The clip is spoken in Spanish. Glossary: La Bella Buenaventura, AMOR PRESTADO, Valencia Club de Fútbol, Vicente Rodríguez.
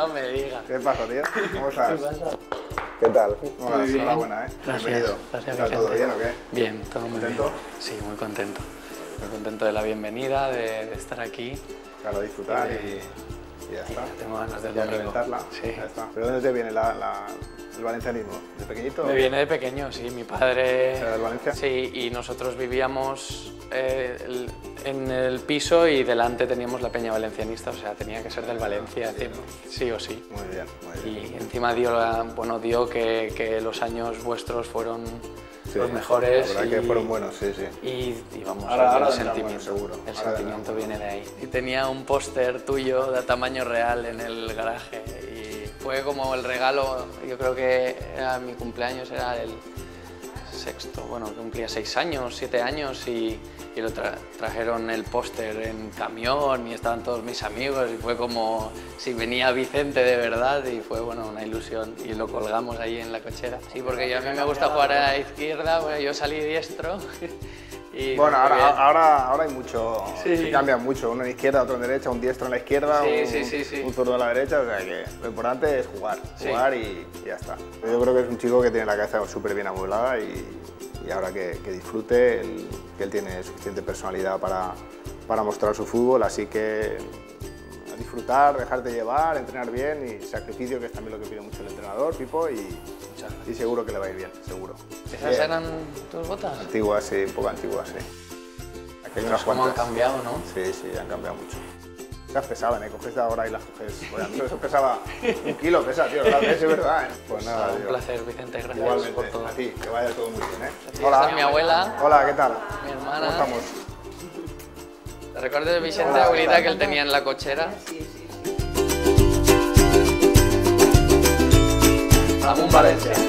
No me digas. ¿Qué pasa, tío? ¿Cómo estás? ¿Qué tal? Muy bien. Enhorabuena, Gracias. Bienvenido. Gracias, ¿Está todo bien o qué? Bien, todo muy bien. ¿Contento? Sí, muy contento. Muy contento de la bienvenida, de estar aquí. Claro, disfrutar y ya está. Tengo ganas de reventarla. Sí. Ya está. ¿Pero dónde te viene el valencianismo? ¿De pequeñito? Me viene de pequeño, sí. Mi padre... ¿Era de Valencia? Sí, y nosotros vivíamos en el piso y delante teníamos la peña valencianista, o sea, tenía que ser del Valencia, sí o sí. Muy bien, muy bien. Y encima dio que los años vuestros fueron... Sí, los mejores. La verdad que fueron buenos, sí, sí. Y vamos, ahora el sentimiento, bueno, el ahora sentimiento viene de ahí. Y tenía un póster tuyo de tamaño real en el garaje y fue como el regalo, yo creo que era mi cumpleaños, era el sexto, bueno, cumplía 6 años, 7 años y lo trajeron el póster en camión y estaban todos mis amigos y fue como si venía Vicente de verdad y fue, bueno, una ilusión y lo colgamos ahí en la cochera. Sí, porque yo a mí me gusta jugar a la izquierda, bueno, yo salí diestro. Y bueno, ahora hay mucho, sí, cambia mucho, uno en izquierda, otro en derecha, un diestro en la izquierda, un zurdo en la derecha, o sea que lo importante es jugar y ya está. Yo creo que es un chico que tiene la cabeza súper bien amueblada y ahora que disfrute, que él tiene suficiente personalidad para mostrar su fútbol, así que disfrutar, dejarte llevar, entrenar bien y sacrificio, que es también lo que pide mucho el entrenador, Pipo, y seguro que le va a ir bien, seguro. ¿Esas eran tus botas? Antiguas, sí, un poco antiguas, sí. Aquí hay unas cuantas. Han cambiado, ¿no? Sí, sí, han cambiado mucho. Las pesaban, coges ahora y las coges. Bueno, a mí eso pesaba 1 kilo, pesa, tío, claro, es verdad, Pues nada, tío. Un placer, Vicente, gracias. Igualmente, por todo. A ti, que vaya todo muy bien, Hola. Esta es mi abuela. Hola, ¿qué tal? Mi hermana. ¿Cómo estamos? ¿Te recuerdas de Vicente, la abuelita que él tenía en la cochera? Sí, sí, sí. Ramón Valencia.